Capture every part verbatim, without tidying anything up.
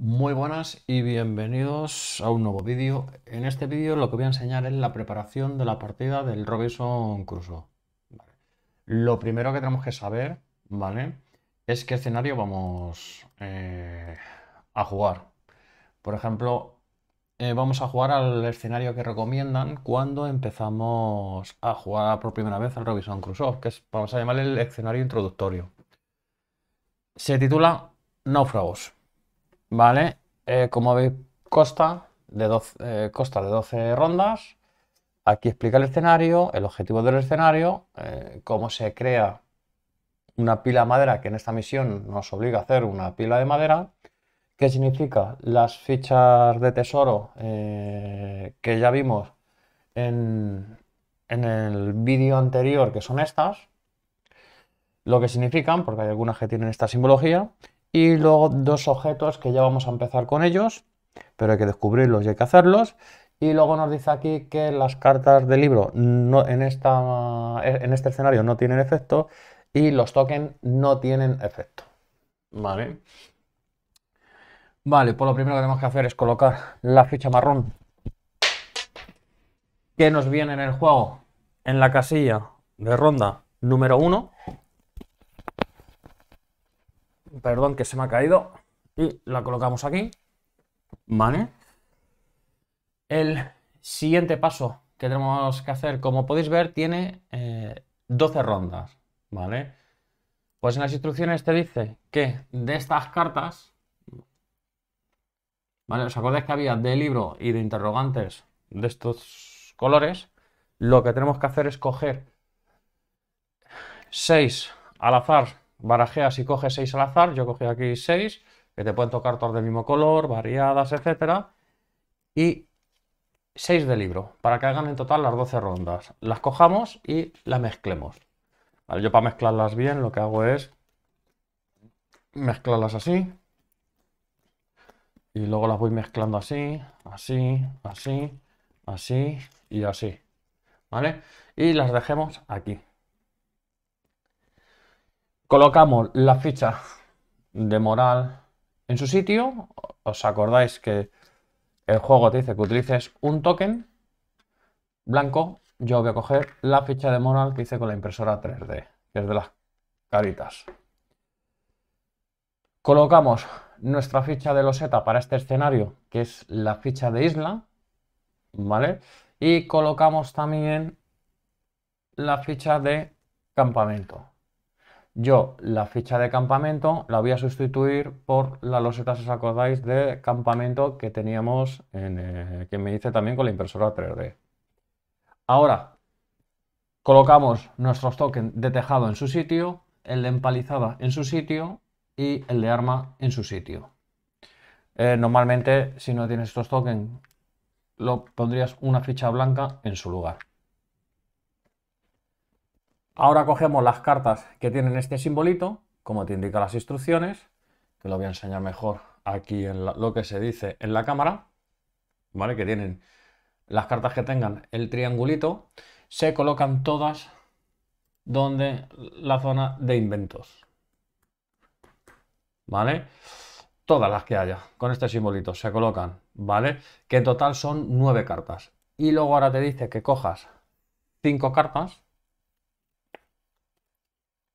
Muy buenas y bienvenidos a un nuevo vídeo. En este vídeo lo que voy a enseñar es la preparación de la partida del Robinson Crusoe. Vale. Lo primero que tenemos que saber, ¿vale?, es qué escenario vamos eh, a jugar. Por ejemplo, eh, vamos a jugar al escenario que recomiendan cuando empezamos a jugar por primera vez al Robinson Crusoe, que es, vamos a llamarle, el escenario introductorio. Se titula Náufragos. Vale, eh, como veis, consta de, doce, eh, consta de doce rondas. Aquí explica el escenario, el objetivo del escenario, eh, cómo se crea una pila de madera, que en esta misión nos obliga a hacer una pila de madera, qué significa las fichas de tesoro eh, que ya vimos en, en el vídeo anterior, que son estas, lo que significan, porque hay algunas que tienen esta simbología. Y luego dos objetos que ya vamos a empezar con ellos, pero hay que descubrirlos y hay que hacerlos. Y luego nos dice aquí que las cartas del libro no, en, esta, en este escenario no tienen efecto y los tokens no tienen efecto. Vale. Vale, pues lo primero que tenemos que hacer es colocar la ficha marrón que nos viene en el juego en la casilla de ronda número uno. Perdón, que se me ha caído. Y la colocamos aquí. Vale. El siguiente paso que tenemos que hacer, como podéis ver, tiene eh, doce rondas. Vale. Pues en las instrucciones te dice que de estas cartas, ¿vale?, ¿os acordáis que había de libro y de interrogantes de estos colores? Lo que tenemos que hacer es coger seis al azar. Barajeas y coges seis al azar. Yo cogí aquí seis, que te pueden tocar todas del mismo color, variadas, etcétera. Y seis de libro, para que hagan en total las doce rondas. Las cojamos y las mezclemos. Vale, yo para mezclarlas bien lo que hago es mezclarlas así. Y luego las voy mezclando así, así, así, así y así. ¿Vale? Y las dejemos aquí. Colocamos la ficha de moral en su sitio. Os acordáis que el juego te dice que utilices un token blanco. Yo voy a coger la ficha de moral que hice con la impresora tres D, que es de las caritas. Colocamos nuestra ficha de loseta para este escenario, que es la ficha de isla, ¿vale? Y colocamos también la ficha de campamento. Yo la ficha de campamento la voy a sustituir por la loseta, si os acordáis, de campamento que teníamos, en, eh, que me hice también con la impresora tres D. Ahora, colocamos nuestros tokens de tejado en su sitio, el de empalizada en su sitio y el de arma en su sitio. Eh, normalmente, si no tienes estos tokens, lo pondrías una ficha blanca en su lugar. Ahora cogemos las cartas que tienen este simbolito, como te indican las instrucciones, que lo voy a enseñar mejor aquí en la, lo que se dice en la cámara, ¿vale? Que tienen las cartas que tengan el triangulito, se colocan todas donde la zona de inventos, ¿vale? Todas las que haya con este simbolito se colocan, ¿vale? Que en total son nueve cartas. Y luego ahora te dice que cojas cinco cartas.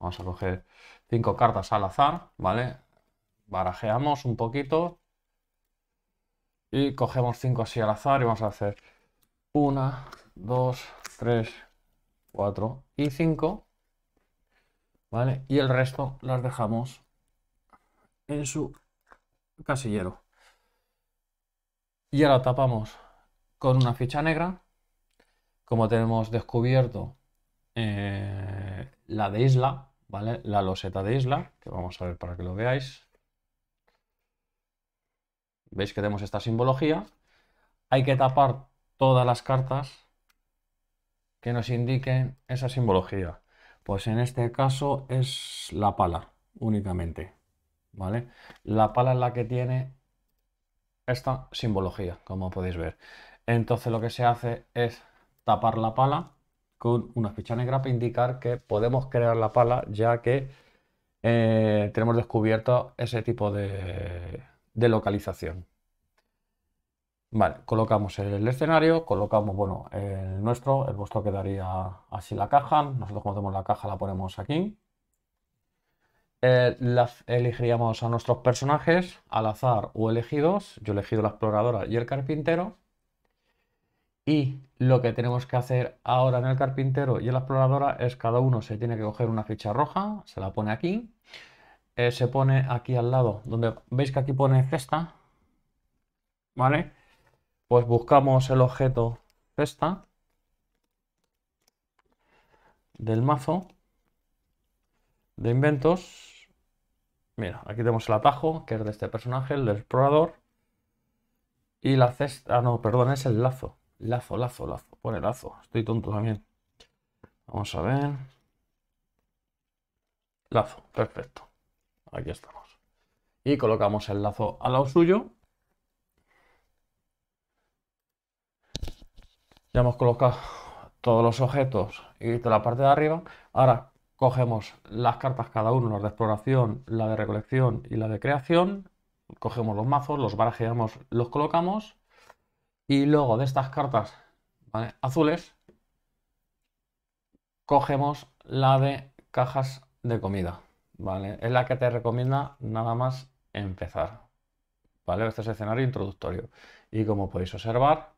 Vamos a coger cinco cartas al azar, ¿vale? Barajeamos un poquito y cogemos cinco así al azar y vamos a hacer uno, dos, tres, cuatro y cinco, ¿vale? Y el resto las dejamos en su casillero. Y ahora tapamos con una ficha negra, como tenemos descubierto eh, la de isla. ¿Vale? La loseta de isla, que vamos a ver para que lo veáis. Veis que tenemos esta simbología. Hay que tapar todas las cartas que nos indiquen esa simbología. Pues en este caso es la pala únicamente, ¿vale? La pala es la que tiene esta simbología, como podéis ver. Entonces lo que se hace es tapar la pala con una ficha negra para indicar que podemos crear la pala, ya que eh, tenemos descubierto ese tipo de, de localización. Vale, colocamos el escenario, colocamos, bueno, el nuestro, el vuestro quedaría así la caja. Nosotros cuando tenemos la caja la ponemos aquí. Eh, la, elegiríamos a nuestros personajes al azar o elegidos. Yo he elegido la exploradora y el carpintero. Y lo que tenemos que hacer ahora en el carpintero y en la exploradora es cada uno se tiene que coger una ficha roja, se la pone aquí. Eh, se pone aquí al lado, donde veis que aquí pone cesta, ¿vale? Pues buscamos el objeto cesta del mazo de inventos. Mira, aquí tenemos el atajo, que es de este personaje, el del explorador. Y la cesta, no, perdón, es el lazo. Lazo, lazo, lazo. Pone lazo. Estoy tonto también. Vamos a ver. Lazo, perfecto. Aquí estamos. Y colocamos el lazo al lado suyo. Ya hemos colocado todos los objetos y de la parte de arriba. Ahora cogemos las cartas cada uno, las de exploración, la de recolección y la de creación. Cogemos los mazos, los barajeamos, los colocamos. Y luego de estas cartas, ¿vale?, azules, cogemos la de cajas de comida. ¿Vale? Es la que te recomienda nada más empezar. ¿Vale? Este es el escenario introductorio. Y como podéis observar,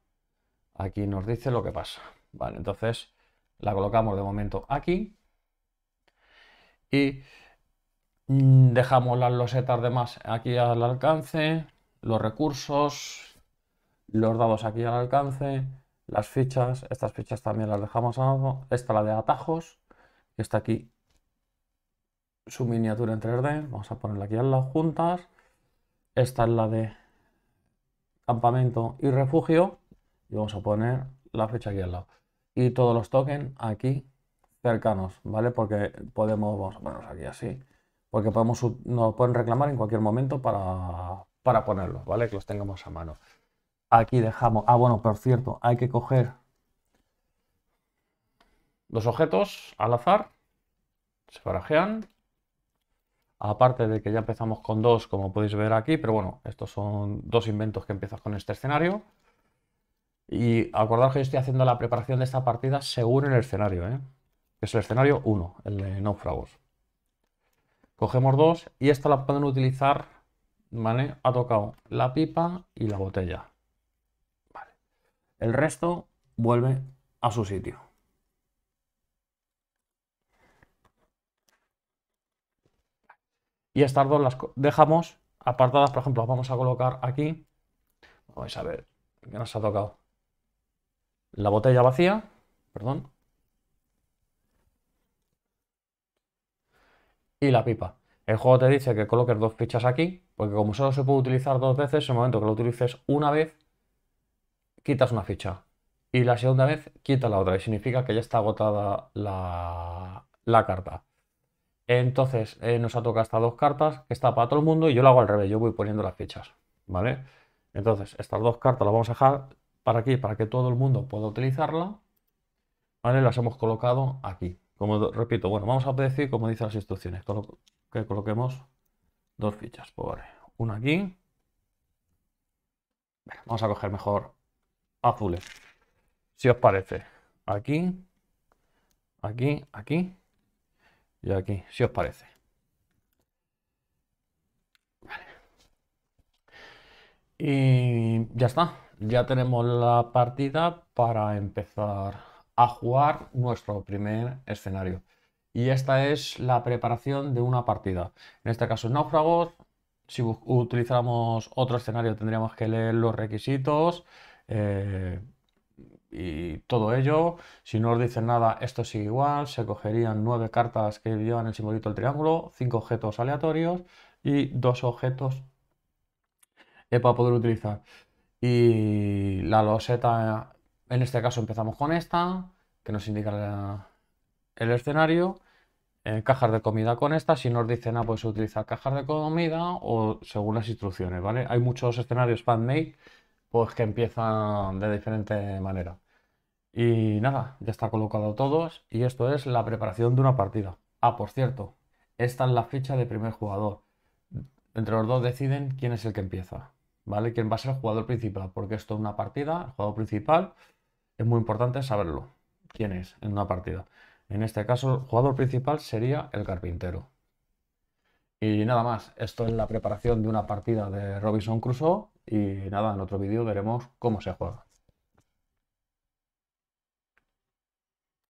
aquí nos dice lo que pasa. Vale, entonces la colocamos de momento aquí y dejamos las losetas de más aquí al alcance, los recursos, los dados aquí al alcance, las fichas, estas fichas también las dejamos abajo, esta la de atajos, que está aquí su miniatura en tres D, vamos a ponerla aquí al lado juntas, esta es la de campamento y refugio. Y vamos a poner la fecha aquí al lado. Y todos los tokens aquí cercanos, ¿vale? Porque podemos, vamos a ponerlos aquí así. Porque podemos, nos pueden reclamar en cualquier momento para, para ponerlos, ¿vale? Que los tengamos a mano. Aquí dejamos, ah bueno, por cierto, hay que coger los objetos al azar. Se barajean. Aparte de que ya empezamos con dos, como podéis ver aquí. Pero bueno, estos son dos inventos que empiezas con este escenario. Y acordaros que yo estoy haciendo la preparación de esta partida según el escenario, ¿eh? Es el escenario uno, el de náufragos. Cogemos dos y esta la pueden utilizar, ¿vale? Ha tocado la pipa y la botella. Vale. El resto vuelve a su sitio. Y estas dos las dejamos apartadas, por ejemplo, las vamos a colocar aquí. Vamos a ver qué nos ha tocado. La botella vacía, perdón. Y la pipa. El juego te dice que coloques dos fichas aquí, porque como solo se puede utilizar dos veces, en el momento que lo utilices una vez, quitas una ficha. Y la segunda vez, quita la otra. Y significa que ya está agotada la, la carta. Entonces, eh, nos ha tocado estas dos cartas, que está para todo el mundo, y yo lo hago al revés, yo voy poniendo las fichas. ¿Vale? Entonces, estas dos cartas las vamos a dejar para aquí, para que todo el mundo pueda utilizarla, ¿vale? Las hemos colocado aquí. Como repito, bueno, vamos a decir, como dicen las instrucciones, que coloquemos dos fichas. Pues vale, una aquí. Vamos a coger mejor azules, si os parece. Aquí, aquí, aquí y aquí, si os parece. Vale. Y ya está. Ya tenemos la partida para empezar a jugar nuestro primer escenario. Y esta es la preparación de una partida. En este caso, náufragos. Si utilizáramos otro escenario, tendríamos que leer los requisitos eh, y todo ello. Si no os dicen nada, esto sigue igual. Se cogerían nueve cartas que llevan el simbolito del triángulo, cinco objetos aleatorios y dos objetos eh, para poder utilizar. Y la loseta, en este caso empezamos con esta, que nos indica la, el escenario. Eh, cajas de comida con esta, si nos dicen, ah, pues se utiliza cajas de comida o según las instrucciones, ¿vale? Hay muchos escenarios fan-made, pues que empiezan de diferente manera. Y nada, ya está colocado todos y esto es la preparación de una partida. Ah, por cierto, esta es la ficha de primer jugador. Entre los dos deciden quién es el que empieza, ¿vale? Quién va a ser el jugador principal, porque esto es una partida, el jugador principal es muy importante saberlo, quién es en una partida. En este caso, el jugador principal sería el carpintero. Y nada más, esto es la preparación de una partida de Robinson Crusoe y nada, en otro vídeo veremos cómo se juega.